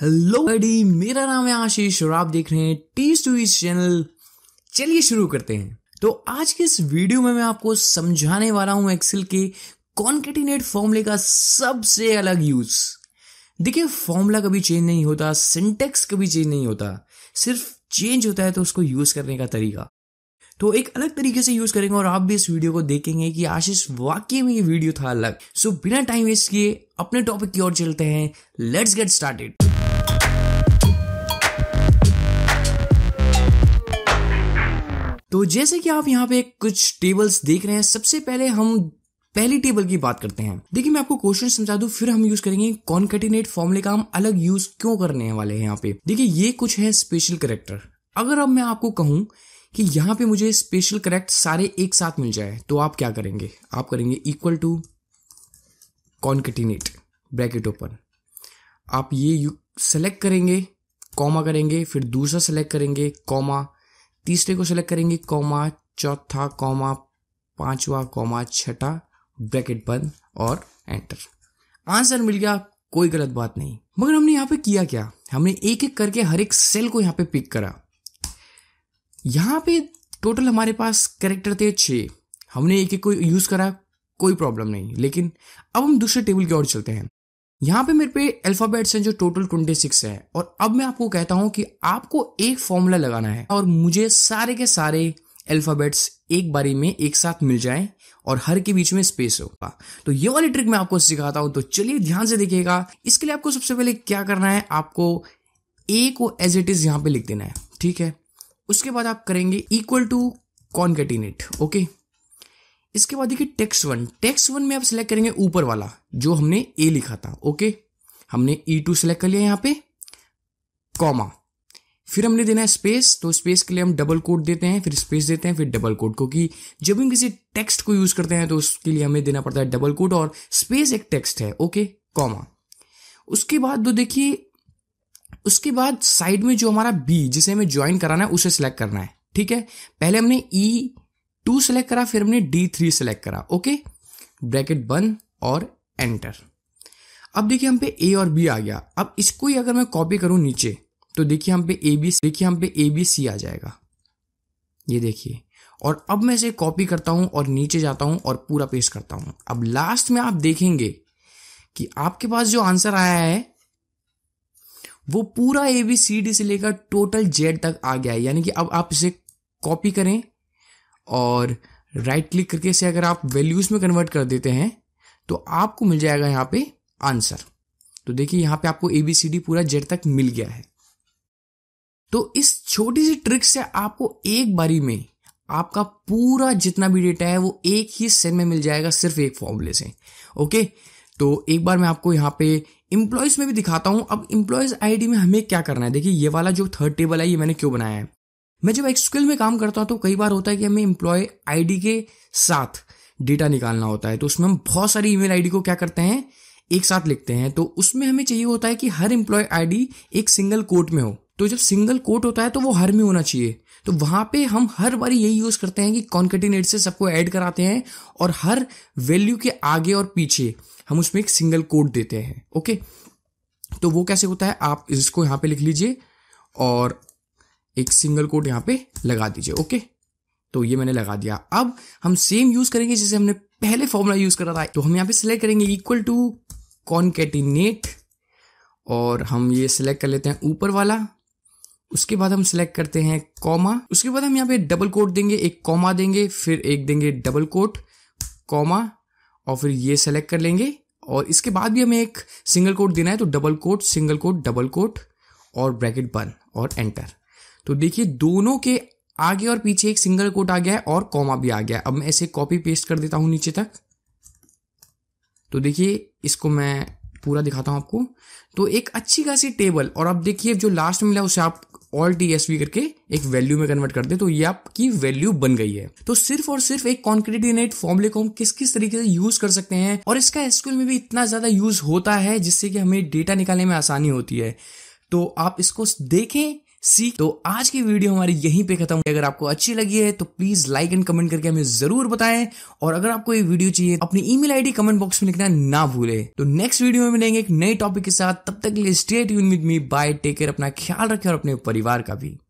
Hello बडी, मेरा नाम है आशीष और आप देख रहे हैं टीच टू ईच चैनल। चलिए शुरू करते हैं। तो आज के इस वीडियो में मैं आपको समझाने वाला हूं एक्सेल के कॉन्केटिनेट फॉर्मूले का सबसे अलग यूज। देखिए, फॉर्मूला कभी चेंज नहीं होता, सिंटेक्स कभी चेंज नहीं होता, सिर्फ चेंज होता है तो उसको यूज करने का तरीका। तो एक अलग तरीके से यूज करेंगे और आप भी इस वीडियो को देखेंगे कि आशीष वाकई में ये वीडियो था अलग। सो बिना टाइम वेस्ट किए अपने टॉपिक की ओर चलते हैं। Let's get started. तो जैसे कि आप यहाँ पे कुछ टेबल्स देख रहे हैं, सबसे पहले हम पहली टेबल की बात करते हैं। देखिए, मैं आपको क्वेश्चन समझा दूं, फिर हम यूज करेंगे कॉन्केटिनेट फॉर्मूले का हम अलग यूज क्यों करने वाले हैं। यहाँ पे देखिए, ये कुछ है स्पेशल करेक्टर। अगर अब मैं आपको कहूं कि यहाँ पे मुझे स्पेशल करेक्ट सारे एक साथ मिल जाए तो आप क्या करेंगे? आप करेंगे equal to concatenate, bracket open, आप ये सेलेक्ट करेंगे, कॉमा करेंगे, फिर दूसरा सेलेक्ट करेंगे, कॉमा, तीसरे को सेलेक्ट करेंगे, कॉमा, चौथा, कॉमा, पांचवा, कॉमा, छठा, ब्रैकेट बंद और एंटर। आंसर मिल गया, कोई गलत बात नहीं। मगर हमने यहाँ पे किया क्या? हमने एक एक करके हर एक सेल को यहाँ पे पिक करा। यहाँ पे टोटल हमारे पास कैरेक्टर थे 6, हमने एक एक को यूज करा, कोई प्रॉब्लम नहीं। लेकिन अब हम दूसरे टेबल की ओर चलते हैं। यहाँ पे मेरे पे अल्फाबेट्स हैं जो टोटल 26 है। और अब मैं आपको कहता हूं कि आपको एक फॉर्मूला लगाना है और मुझे सारे के सारे अल्फाबेट्स एक बारी में एक साथ मिल जाएं और हर के बीच में स्पेस होगा। तो ये वाली ट्रिक मैं आपको सिखाता हूं, तो चलिए ध्यान से देखिएगा। इसके लिए आपको सबसे पहले क्या करना है, आपको ए को एज इट इज यहाँ पे लिख देना है, ठीक है। उसके बाद आप करेंगे इक्वल टू कॉन्केटिनेट, ओके। इसके बाद देखिए टेक्स्ट वन में आप सिलेक्ट करेंगे ऊपर वाला जो हमने ए लिखा था, ओके। हमने E2 सिलेक्ट कर लिया यहाँ पे, कॉमा, फिर हमने देना है स्पेस। तो स्पेस के लिए हम डबल कोट देते हैं, फिर स्पेस देते हैं, फिर डबल कोट, क्योंकि जब हम किसी टेक्स्ट को यूज करते हैं तो उसके लिए हमें देना पड़ता है डबल कोट, और स्पेस एक टेक्स्ट है, ओके, कॉमा। उसके बाद तो देखिए, उसके बाद साइड में जो हमारा बी जिसे हमें ज्वाइन कराना है उसे सिलेक्ट करना है, ठीक है। पहले हमने E2 सेलेक्ट करा, फिर हमने D3 सेलेक्ट करा, ओके, ब्रैकेट बंद और एंटर। अब देखिए हम पे A और B आ गया। अब इसको ही अगर मैं कॉपी करूं नीचे तो देखिए हम पे ABC आ जाएगा, ये देखिए। और अब मैं इसे कॉपी करता हूं और नीचे जाता हूं और पूरा पेस्ट करता हूं। अब लास्ट में आप देखेंगे कि आपके पास जो आंसर आया है वो पूरा ABCD से लेकर टोटल Z तक आ गया है। यानी कि अब आप इसे कॉपी करें और राइट क्लिक करके इसे अगर आप वैल्यूज में कन्वर्ट कर देते हैं तो आपको मिल जाएगा यहाँ पे आंसर। तो देखिए यहाँ पे आपको ABCD पूरा Z तक मिल गया है। तो इस छोटी सी ट्रिक से आपको एक बारी में आपका पूरा जितना भी डेटा है वो एक ही सेल में मिल जाएगा, सिर्फ एक फॉर्मूले से, ओके। तो एक बार मैं आपको यहाँ पे एम्प्लॉयज में भी दिखाता हूं। अब एम्प्लॉयज ID में हमें क्या करना है, देखिए ये वाला जो थर्ड टेबल है ये मैंने क्यों बनाया है। मैं जब एक्सेल में काम करता हूं तो कई बार होता है कि हमें एम्प्लॉय ID के साथ डेटा निकालना होता है, तो उसमें हम बहुत सारी ईमेल ID को क्या करते हैं एक साथ लिखते हैं। तो उसमें हमें चाहिए होता है कि हर एम्प्लॉय ID एक सिंगल कोट में हो। तो जब सिंगल कोट होता है तो वो हर में होना चाहिए। तो वहां पे हम हर बार यही यूज करते हैं कि कॉन्केटिनेट से सबको ऐड कराते हैं और हर वैल्यू के आगे और पीछे हम उसमें एक सिंगल कोट देते हैं, ओके। तो वो कैसे होता है, आप इसको यहाँ पे लिख लीजिए और एक सिंगल कोट यहाँ पे लगा दीजिए, ओके। तो ये मैंने लगा दिया। अब हम सेम यूज करेंगे जैसे हमने पहले फॉर्मूला यूज करा था। तो हम यहाँ पे सिलेक्ट करेंगे इक्वल टू कॉन्केटिनेट और हम ये सिलेक्ट कर लेते हैं ऊपर वाला। उसके बाद हम सिलेक्ट करते हैं कॉमा, उसके बाद हम यहाँ पे डबल कोट देंगे, एक कॉमा देंगे, फिर एक देंगे डबल कोट, कॉमा, और फिर ये सेलेक्ट कर लेंगे। और इसके बाद भी हमें एक सिंगल कोट देना है, तो double quote, single quote, double quote और ब्रैकेट बंद और एंटर। तो देखिए दोनों के आगे और पीछे एक सिंगल कोट आ गया है और कॉमा भी आ गया है। अब मैं इसे कॉपी पेस्ट कर देता हूं नीचे तक। तो देखिए इसको मैं पूरा दिखाता हूं आपको। तो एक अच्छी खासी टेबल, और अब देखिए जो लास्ट मिला उसे आप Alt+TSV करके एक वैल्यू में कन्वर्ट कर दे, तो ये आपकी वैल्यू बन गई है। तो सिर्फ और सिर्फ एक कॉन्केटिनेट फॉर्मूले को हम किस किस तरीके से यूज कर सकते हैं, और इसका एसक्यूएल में भी इतना ज्यादा यूज होता है जिससे कि हमें डेटा निकालने में आसानी होती है। तो आप इसको देखें, सी। तो आज की वीडियो हमारी यहीं पे खत्म हुई। अगर आपको अच्छी लगी है तो प्लीज लाइक एंड कमेंट करके हमें जरूर बताएं, और अगर आपको ये वीडियो चाहिए अपनी ईमेल आईडी कमेंट बॉक्स में लिखना ना भूले। तो नेक्स्ट वीडियो में मिलेंगे एक नए टॉपिक के साथ, तब तक के लिए stay tuned with me, bye, take care, अपना ख्याल रखें और अपने परिवार का भी।